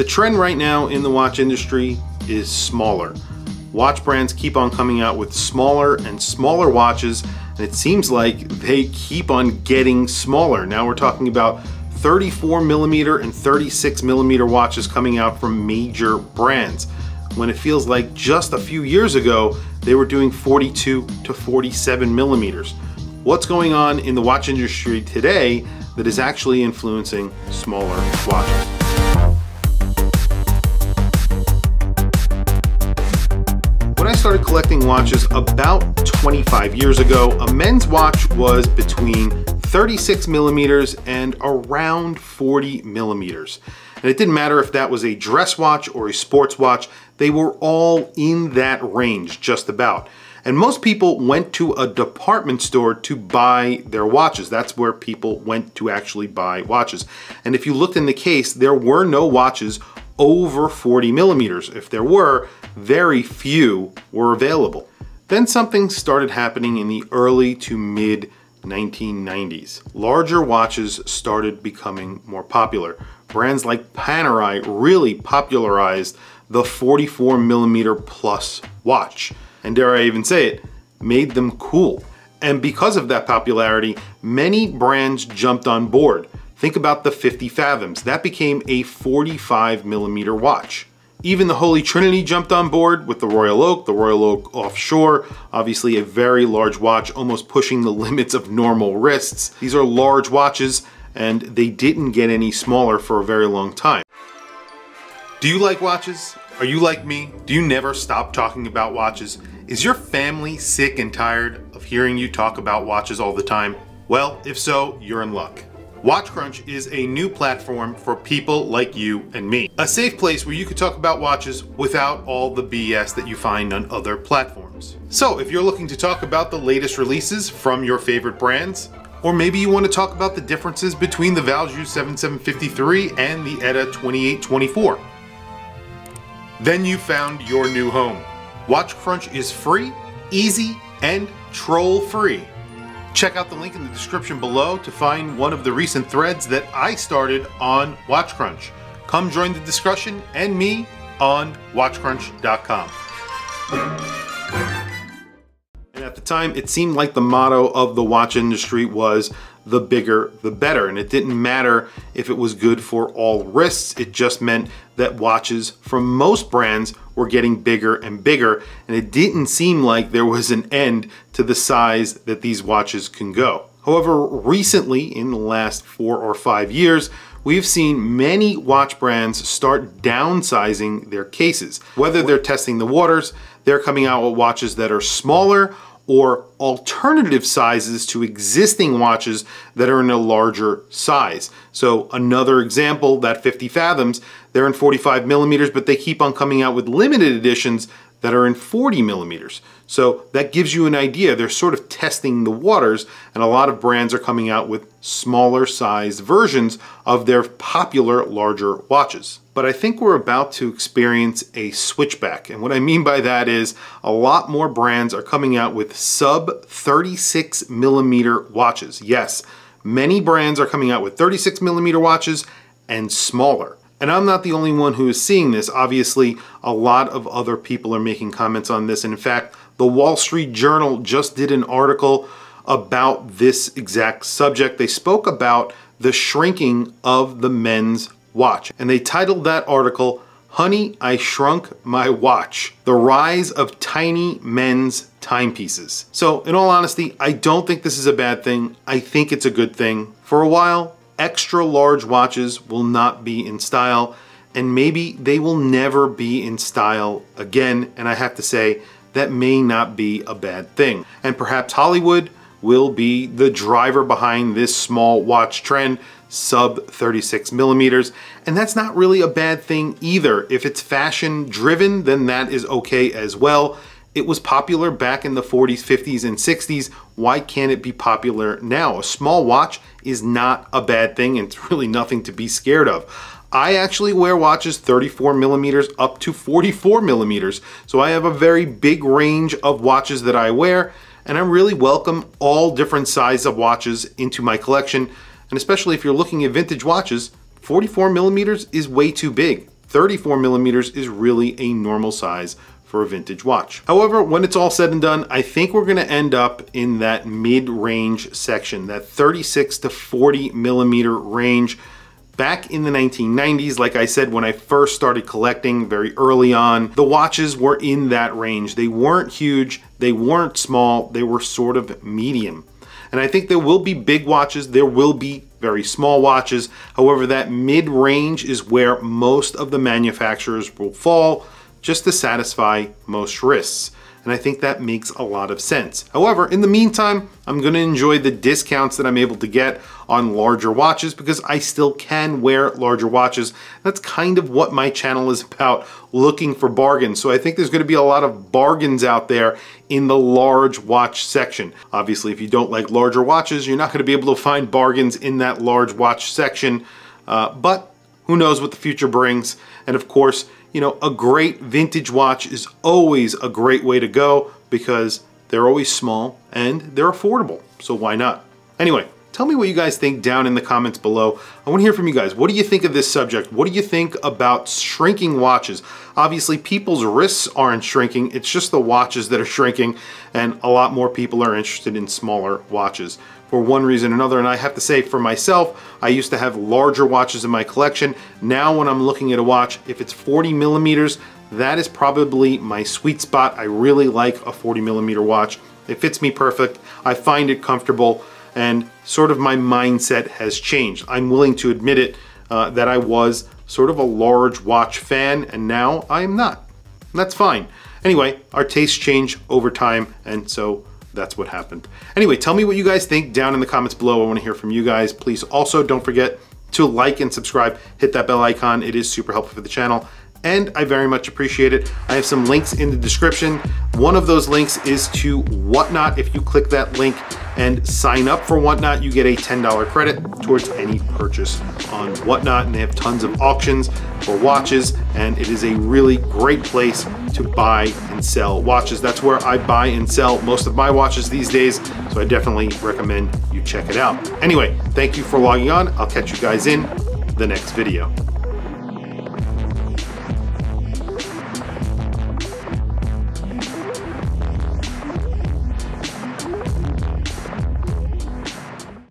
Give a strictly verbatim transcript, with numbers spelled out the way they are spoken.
The trend right now in the watch industry is smaller. Watch brands keep on coming out with smaller and smaller watches, and it seems like they keep on getting smaller. Now we're talking about thirty-four millimeter and thirty-six millimeter watches coming out from major brands, when it feels like just a few years ago, they were doing forty-two to forty-seven millimeters. What's going on in the watch industry today that is actually influencing smaller watches? Started collecting watches about twenty-five years ago, a men's watch was between thirty-six millimeters and around forty millimeters. And it didn't matter if that was a dress watch or a sports watch, they were all in that range, just about. And most people went to a department store to buy their watches. That's where people went to actually buy watches. And if you looked in the case, there were no watches over forty millimeters. If there were, very few were available. Then something started happening in the early to mid nineteen nineties. Larger watches started becoming more popular. Brands like Panerai really popularized the forty-four millimeter plus watch. And dare I even say it, made them cool. And because of that popularity, many brands jumped on board. Think about the Fifty Fathoms. That became a forty-five millimeter watch. Even the Holy Trinity jumped on board with the Royal Oak, the Royal Oak Offshore, obviously a very large watch, almost pushing the limits of normal wrists. These are large watches, and they didn't get any smaller for a very long time. Do you like watches? Are you like me? Do you never stop talking about watches? Is your family sick and tired of hearing you talk about watches all the time? Well, if so, you're in luck. WatchCrunch is a new platform for people like you and me. A safe place where you could talk about watches without all the B S that you find on other platforms. So if you're looking to talk about the latest releases from your favorite brands, or maybe you want to talk about the differences between the Valjoux seventy-seven fifty-three and the E T A twenty-eight twenty-four, then you found your new home. WatchCrunch is free, easy, and troll-free. Check out the link in the description below to find one of the recent threads that I started on WatchCrunch. Come join the discussion and me on watch crunch dot com. And at the time, it seemed like the motto of the watch industry was the bigger, the better. And it didn't matter if it was good for all wrists. It just meant that watches from most brands were getting bigger and bigger. And it didn't seem like there was an end to the size that these watches can go. However, recently, in the last four or five years, we've seen many watch brands start downsizing their cases. Whether they're testing the waters, they're coming out with watches that are smaller, or alternative sizes to existing watches that are in a larger size. So another example, that Fifty Fathoms, they're in forty-five millimeters, but they keep on coming out with limited editions that are in forty millimeters. So that gives you an idea. They're sort of testing the waters, and a lot of brands are coming out with smaller sized versions of their popular larger watches. But I think we're about to experience a switchback. And what I mean by that is a lot more brands are coming out with sub thirty-six millimeter watches. Yes, many brands are coming out with thirty-six millimeter watches and smaller. And I'm not the only one who is seeing this. Obviously, a lot of other people are making comments on this. And in fact, the Wall Street Journal just did an article about this exact subject. They spoke about the shrinking of the men's watch. And they titled that article, "Honey, I Shrunk My Watch: The Rise of Tiny Men's Timepieces." So in all honesty, I don't think this is a bad thing. I think it's a good thing. For a while, extra large watches will not be in style, and maybe they will never be in style again. And I have to say, that may not be a bad thing. And perhaps Hollywood will be the driver behind this small watch trend, sub thirty-six millimeters. And that's not really a bad thing either. If it's fashion driven, then that is okay as well. It was popular back in the forties, fifties, and sixties. Why can't it be popular now? A small watch is not a bad thing, and it's really nothing to be scared of. I actually wear watches thirty-four millimeters up to forty-four millimeters. So I have a very big range of watches that I wear, and I really welcome all different sizes of watches into my collection. And especially if you're looking at vintage watches, forty-four millimeters is way too big. thirty-four millimeters is really a normal size for a vintage watch. However, when it's all said and done, I think we're gonna end up in that mid-range section, that thirty-six to forty millimeter range. Back in the nineteen nineties, like I said, when I first started collecting very early on, the watches were in that range. They weren't huge, they weren't small, they were sort of medium. And I think there will be big watches, there will be very small watches. However, that mid-range is where most of the manufacturers will fall, just to satisfy most wrists. And I think that makes a lot of sense. However, in the meantime, I'm gonna enjoy the discounts that I'm able to get on larger watches because I still can wear larger watches. That's kind of what my channel is about, looking for bargains. So I think there's gonna be a lot of bargains out there in the large watch section. Obviously, if you don't like larger watches, you're not gonna be able to find bargains in that large watch section, uh, but who knows what the future brings. And of course, you know, a great vintage watch is always a great way to go because they're always small and they're affordable, so why not? Anyway, tell me what you guys think down in the comments below. I wanna hear from you guys. What do you think of this subject? What do you think about shrinking watches? Obviously, people's wrists aren't shrinking, it's just the watches that are shrinking, and a lot more people are interested in smaller watches for one reason or another. And I have to say, for myself, I used to have larger watches in my collection. Now when I'm looking at a watch, if it's forty millimeters, that is probably my sweet spot. I really like a forty millimeter watch. It fits me perfect, I find it comfortable, and sort of my mindset has changed. I'm willing to admit it, uh, that I was sort of a large watch fan, and now I'm not. And that's fine. Anyway, our tastes change over time, and so that's what happened. Anyway, tell me what you guys think down in the comments below. I want to hear from you guys. Please also don't forget to like and subscribe. Hit that bell icon. It is super helpful for the channel, and I very much appreciate it. I have some links in the description. One of those links is to Whatnot. If you click that link and sign up for Whatnot, you get a ten dollar credit towards any purchase on Whatnot. And they have tons of auctions for watches, and it is a really great place to buy and sell watches. That's where I buy and sell most of my watches these days, so I definitely recommend you check it out. Anyway, thank you for logging on. I'll catch you guys in the next video.